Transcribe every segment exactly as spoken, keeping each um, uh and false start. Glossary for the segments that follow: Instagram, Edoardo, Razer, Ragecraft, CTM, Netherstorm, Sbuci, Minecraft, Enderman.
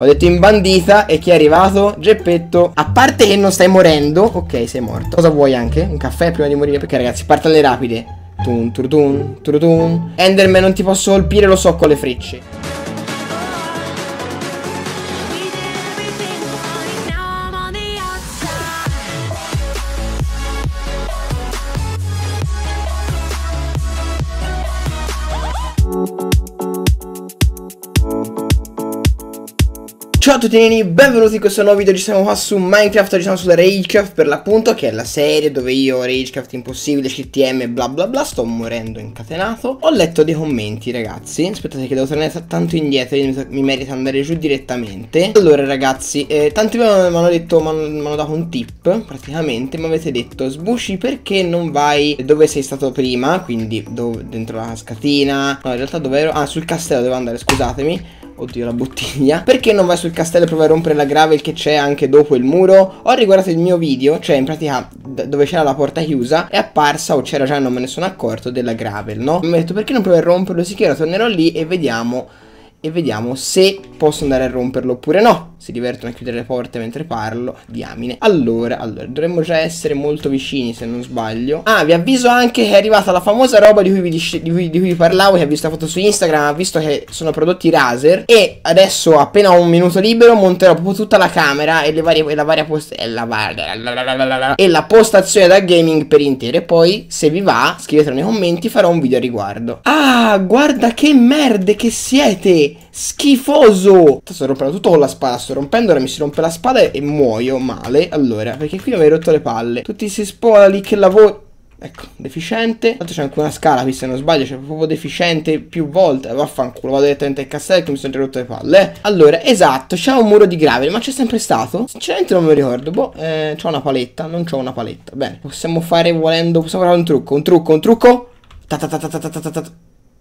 Ho detto in bandita e chi è arrivato? Geppetto. A parte che non stai morendo. Ok, sei morto. Cosa vuoi anche? Un caffè prima di morire? Perché ragazzi, partono le rapide. Tun turutun turutun. Enderman, non ti posso colpire, lo so, con le frecce. Ciao a tutti, benvenuti in questo nuovo video. Oggi siamo qua su Minecraft, oggi siamo sulla Ragecraft per l'appunto, che è la serie dove io, Ragecraft impossibile, C T M, bla bla bla, sto morendo incatenato. Ho letto dei commenti ragazzi, aspettate che devo tornare tanto indietro, mi merita andare giù direttamente. Allora ragazzi, eh, tanti mi hanno detto, mi hanno dato un tip praticamente, mi avete detto sbucci perché non vai dove sei stato prima, quindi dove, dentro la cascatina, no in realtà dove ero, ah sul castello devo andare, scusatemi. Oddio la bottiglia. Perché non vai sul castello e provi a rompere la gravel che c'è anche dopo il muro? Ho riguardato il mio video, cioè in pratica dove c'era la porta chiusa è apparsa, o c'era già, non me ne sono accorto, della gravel, no? Mi ho detto perché non provi a romperlo? Sicuro tornerò lì e vediamo E vediamo se posso andare a romperlo oppure no. Si divertono a chiudere le porte mentre parlo. Diamine. Allora, allora dovremmo già essere molto vicini se non sbaglio. Ah, vi avviso anche che è arrivata la famosa roba di cui vi, di cui, di cui vi parlavo, che ha visto la foto su Instagram, ha visto che sono prodotti Razer. E adesso appena ho un minuto libero monterò proprio tutta la camera e le varie, e la varia post e la, varia, la, la, la, la, la, la, e la postazione da gaming per intero. E poi se vi va scrivetelo nei commenti, farò un video a riguardo. Ah, guarda che merde che siete, schifoso. Sto rompendo tutto con la spada, sto rompendo, ora mi si rompe la spada e muoio male. Allora, perché qui mi hai rotto le palle, tutti si spoli che lavoro. Ecco, deficiente. Tanto c'è anche una scala qui se non sbaglio, c'è proprio deficiente più volte. Vaffanculo, vado direttamente al castello che mi sono rotto le palle. Allora, esatto, c'è un muro di gravel, ma c'è sempre stato? Sinceramente non me lo ricordo. Boh, eh, c'ho una paletta, non c'ho una paletta. Bene, possiamo fare volendo, possiamo fare un trucco, un trucco, un trucco. Ta ta ta ta ta ta ta ta.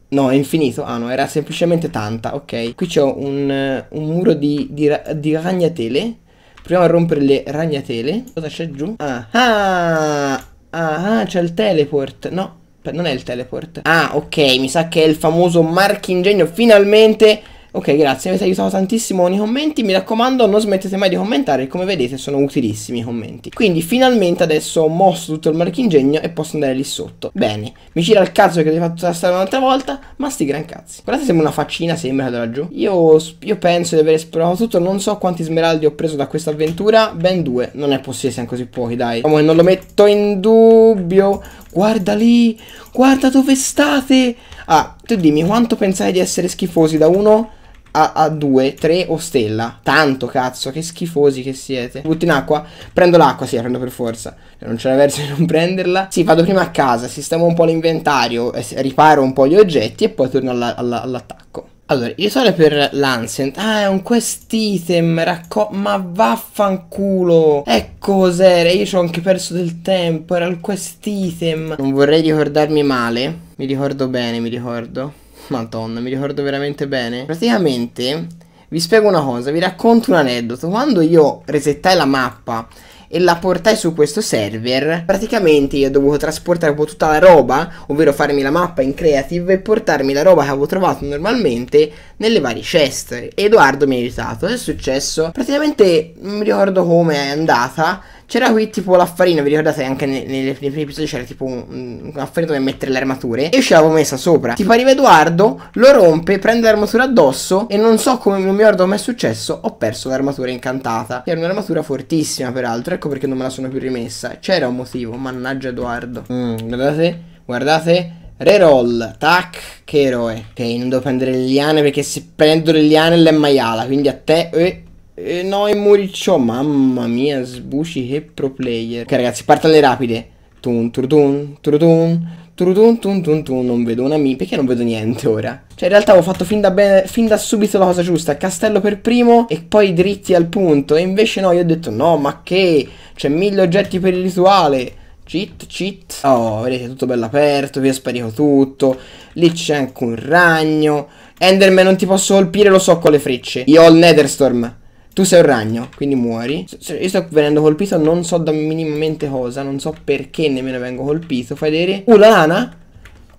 No, è infinito. Ah no, era semplicemente tanta. Ok, qui c'è un, un muro di, di, di ragnatele. Proviamo a rompere le ragnatele. Cosa c'è giù? Ah, ah, ah c'è il teleport. No, non è il teleport. Ah, ok, mi sa che è il famoso marchingegno. Finalmente. Ok, grazie, mi avete aiutato tantissimo nei commenti. Mi raccomando, non smettete mai di commentare. Come vedete sono utilissimi i commenti. Quindi finalmente adesso ho mosso tutto il marchingegno e posso andare lì sotto. Bene, mi gira il cazzo che ti ho fatto la strada un'altra volta, ma sti gran cazzi. Guardate, sembra una faccina, sembra da laggiù. Io, io penso di aver esplorato tutto. Non so quanti smeraldi ho preso da questa avventura. Ben due, non è possibile siano così pochi, dai. Come non lo metto in dubbio. Guarda lì, guarda dove state. Ah, tu dimmi quanto pensai di essere schifosi da uno a due, tre o stella. Tanto cazzo, che schifosi che siete. Butto in acqua, prendo l'acqua, sì la prendo per forza, non c'è la verso di non prenderla. Sì, vado prima a casa, sistemo un po' l'inventario, riparo un po' gli oggetti e poi torno all'attacco. Allora, il sole per l'Ancient. Ah, è un quest item. Racco... Ma vaffanculo. Ecco cos'era. Io ci ho anche perso del tempo. Era il quest item. Non vorrei ricordarmi male. Mi ricordo bene, mi ricordo. Madonna, mi ricordo veramente bene. Praticamente, vi spiego una cosa. Vi racconto un aneddoto. Quando io resettai la mappa e la portai su questo server, praticamente io ho dovuto trasportare un po' tutta la roba, ovvero farmi la mappa in creative e portarmi la roba che avevo trovato normalmente nelle varie chest. E Edoardo mi ha aiutato. Che è successo? Praticamente non mi ricordo come è andata. C'era qui tipo l'affarino, vi ricordate anche nei, nei, nei primi episodi c'era tipo un, un affarino dove mettere le armature e io ce l'avevo messa sopra. Tipo arriva Edoardo, lo rompe, prende l'armatura addosso e non so come, non mi ricordo come è successo, ho perso l'armatura incantata. Era un'armatura fortissima peraltro, ecco perché non me la sono più rimessa. C'era un motivo, mannaggia Edoardo. Mm, guardate, guardate. Reroll, tac, che eroe. Ok, non devo prendere le liane perché se prendo le liane l'è maiala, quindi a te... Eh. Eh, no, e moriccio, mamma mia, sbuci che pro player. Ok ragazzi, partono le rapide. Tun turutun, turutun, turutun, tun tun tun. Non vedo una mi, perché non vedo niente ora? Cioè in realtà ho fatto fin da, fin da subito la cosa giusta. Castello per primo e poi dritti al punto. E invece no, io ho detto no, ma che? C'è mille oggetti per il rituale. Cheat, cheat. Oh, vedete, tutto bello aperto, vi ho sparito tutto. Lì c'è anche un ragno. Enderman, non ti posso colpire, lo so con le frecce. Io ho il Netherstorm. Tu sei un ragno, quindi muori. Io sto venendo colpito, non so da minimamente cosa, non so perché nemmeno vengo colpito. Fai vedere. Uh, la lana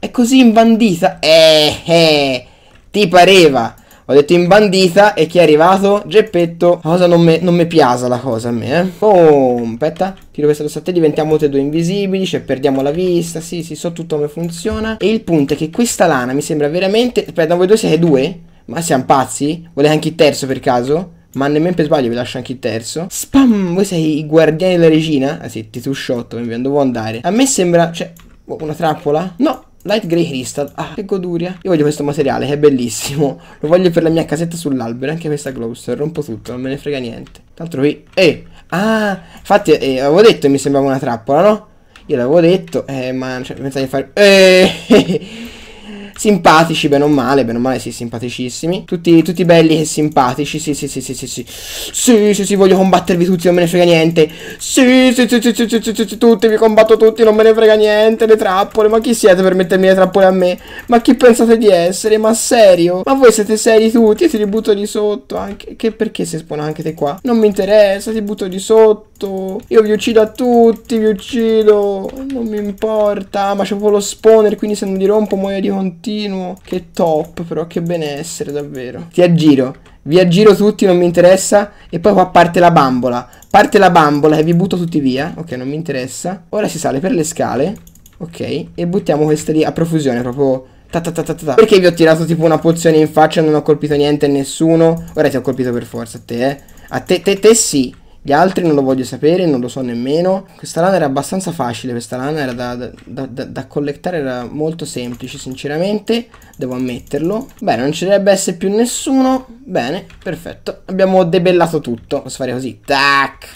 è così imbandita. Eh, eh, ti pareva. Ho detto in bandita e chi è arrivato? Geppetto. La cosa non mi non piasa la cosa a me, eh. Oh, aspetta. Tiro questa addosso a te, diventiamo tutti e due invisibili, cioè perdiamo la vista. Sì, sì, so tutto come funziona. E il punto è che questa lana mi sembra veramente... Aspetta, voi due siete due? Ma siamo pazzi? Volete anche il terzo per caso? Ma nemmeno per sbaglio vi lascio anche il terzo. Spam, voi sei i guardiani della regina? Ah sì, ti susciotto, mi devo andare. A me sembra... cioè... una trappola? No! Light Grey Crystal. Ah, che goduria. Io voglio questo materiale che è bellissimo. Lo voglio per la mia casetta sull'albero. Anche questa glowstone. Rompo tutto, non me ne frega niente. Tanto qui... Eh! Ah! Infatti eh, avevo detto che mi sembrava una trappola, no? Io l'avevo detto. Eh, ma... cioè, pensavo di fare... Eh! Simpatici, bene o male, bene o male, sì, simpaticissimi. Tutti, tutti belli e simpatici, sì, sì, sì, sì, sì, sì. Sì, sì, sì, voglio combattervi tutti, non me ne frega niente. Sì, sì, sì, sì, sì, sì, sì, sì, tutti, vi combatto tutti, non me ne frega niente. Le trappole, ma chi siete per mettermi le trappole a me? Ma chi pensate di essere? Ma serio? Ma voi siete seri tutti? Io ti li butto di sotto anche. Che perché si espone anche te qua? Non mi interessa, ti butto di sotto. Io vi uccido a tutti, vi uccido. Non mi importa, ma c'è proprio lo spawner, quindi se non li rompo muoio di continuo. Che top, però che benessere davvero. Ti aggiro, vi aggiro tutti, non mi interessa. E poi qua parte la bambola. Parte la bambola e vi butto tutti via. Ok, non mi interessa. Ora si sale per le scale. Ok, e buttiamo questa lì a profusione, proprio ta ta ta ta ta. Perché vi ho tirato tipo una pozione in faccia e non ho colpito niente a nessuno? Ora ti ho colpito per forza a te, eh. A te, te, te sì. Gli altri non lo voglio sapere, non lo so nemmeno. Questa lana era abbastanza facile, questa lana era da, da, da, da, da collectare, era molto semplice sinceramente, devo ammetterlo. Bene, non ci dovrebbe essere più nessuno. Bene, perfetto, abbiamo debellato tutto. Posso fare così, tac,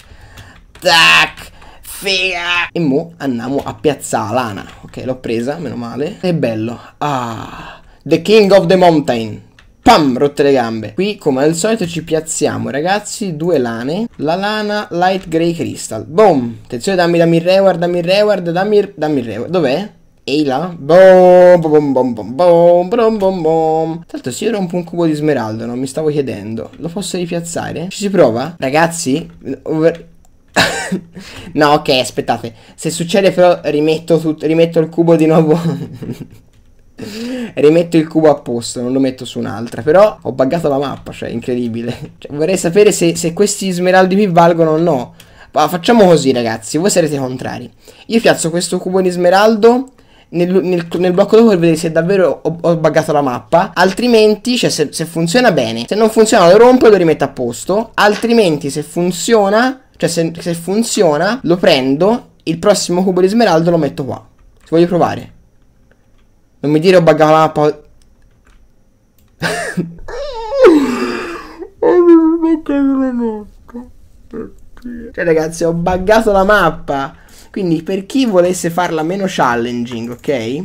tac, figa. E mo' andiamo a piazzare la lana. Ok, l'ho presa, meno male. Che bello, ah, the king of the mountain. Pam, rotte le gambe. Qui come al solito ci piazziamo, ragazzi, due lane. La lana Light Grey Crystal. Boom. Attenzione, dammi, dammi il reward, dammi il reward, dammi, dammi il reward. Dov'è? Ehi là. Boom, boom, boom, boom, boom, boom, boom, boom. Tanto se io rompo un cubo di smeraldo, non mi stavo chiedendo. Lo posso ripiazzare? Ci si prova? Ragazzi, over... no, ok, aspettate. Se succede però rimetto, tut... rimetto il cubo di nuovo... Rimetto il cubo a posto, non lo metto su un'altra. Però ho buggato la mappa, cioè incredibile, cioè, vorrei sapere se, se questi smeraldi qui valgono o no. Ma facciamo così, ragazzi, voi sarete contrari. Io piazzo questo cubo di smeraldo nel, nel, nel blocco dopo per vedere se davvero ho, ho buggato la mappa. Altrimenti, cioè se, se funziona bene. Se non funziona lo rompo e lo rimetto a posto. Altrimenti se funziona, cioè se, se funziona lo prendo, il prossimo cubo di smeraldo lo metto qua. Se voglio provare. Non mi dire ho buggato la mappa. Cioè ragazzi, ho buggato la mappa. Quindi per chi volesse farla meno challenging, ok?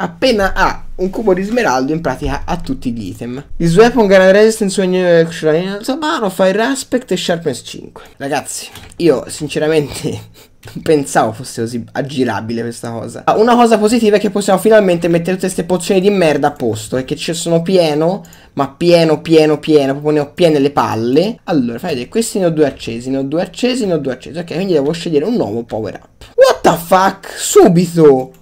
Appena ha un cubo di smeraldo, in pratica ha tutti gli item. This weapon gonna resistance when you shrine. Sabano, fire aspect e sharpness cinque. Ragazzi, io sinceramente... non pensavo fosse così aggirabile questa cosa. Ah, una cosa positiva è che possiamo finalmente mettere tutte queste pozioni di merda a posto. E che ci sono pieno, ma pieno, pieno, pieno. Proprio ne ho piene le palle. Allora, fai vedere, questi ne ho due accesi, ne ho due accesi, ne ho due accesi. Ok, quindi devo scegliere un nuovo power up. What the fuck? Subito!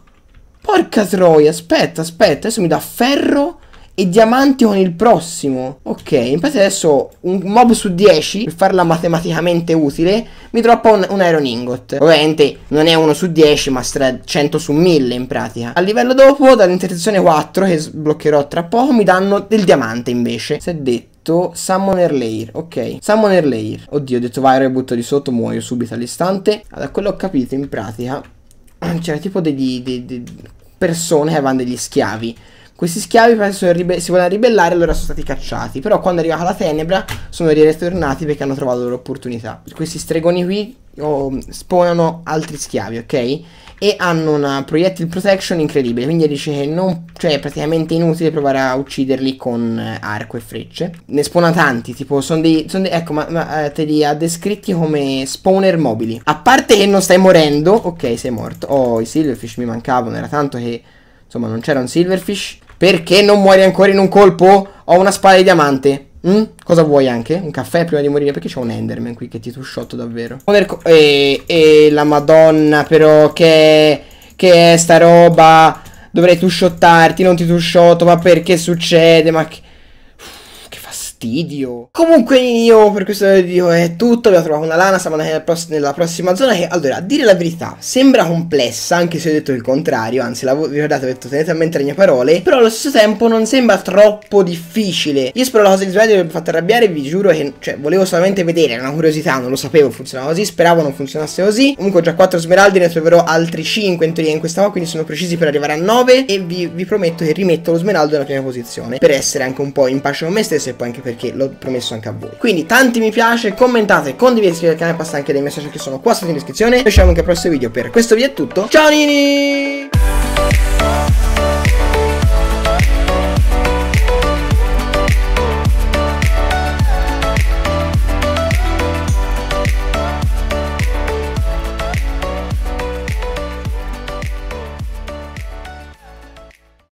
Porca troia, aspetta, aspetta. Adesso mi dà ferro e diamanti con il prossimo. Ok, infatti adesso un mob su dieci, per farla matematicamente utile, mi droppa un, un iron ingot. Ovviamente non è uno su dieci, ma cento su mille in pratica. A livello dopo, dall'intersezione quattro, che sbloccherò tra poco, mi danno del diamante invece. Si è detto summoner layer, ok. Summoner layer. Oddio, ho detto vai e butto di sotto, muoio subito all'istante. Da quello ho capito, in pratica, c'era tipo degli, dei, dei persone che avevano degli schiavi. Questi schiavi penso si vogliono ribellare, allora sono stati cacciati. Però quando è arrivata la tenebra sono ritornati perché hanno trovato la loro opportunità. Questi stregoni qui oh, spawnano altri schiavi, ok? E hanno una projectile protection incredibile. Quindi dice che non, cioè, è praticamente inutile provare a ucciderli con eh, arco e frecce. Ne spawna tanti, tipo sono dei, son dei... Ecco, ma, ma eh, te li ha descritti come spawner mobili. A parte che non stai morendo. Ok, sei morto. Oh, i silverfish mi mancavano, era tanto che... Insomma, non c'era un silverfish. Perché non muori ancora in un colpo? Ho una spada di diamante. Mm? Cosa vuoi anche? Un caffè prima di morire? Perché c'è un enderman qui che ti tushotto davvero. E, e la madonna però che, che è sta roba. Dovrei tushottarti, non ti tushotto. Ma perché succede? Ma che... fastidio. Comunque io per questo video è tutto. Abbiamo trovato una lana, siamo andati nella prossima zona che, allora, a dire la verità, sembra complessa, anche se ho detto il contrario, anzi l'avevo ricordato, ho detto tenete a mente le mie parole, però allo stesso tempo non sembra troppo difficile. Io spero la cosa di sbaglio vi abbia fatto arrabbiare, vi giuro che, cioè, volevo solamente vedere, era una curiosità, non lo sapevo funzionava così, speravo non funzionasse così. Comunque ho già quattro smeraldi, ne troverò altri cinque in teoria in questa qua, quindi sono precisi per arrivare a nove e vi, vi prometto che rimetto lo smeraldo nella prima posizione, per essere anche un po' in pace con me stesso e poi anche perché l'ho promesso anche a voi. Quindi tanti mi piace, commentate, condividete, iscrivetevi al canale, passate anche dei messaggi che sono qua sotto in descrizione. Ci vediamo anche al prossimo video, per questo video è tutto, ciao nini!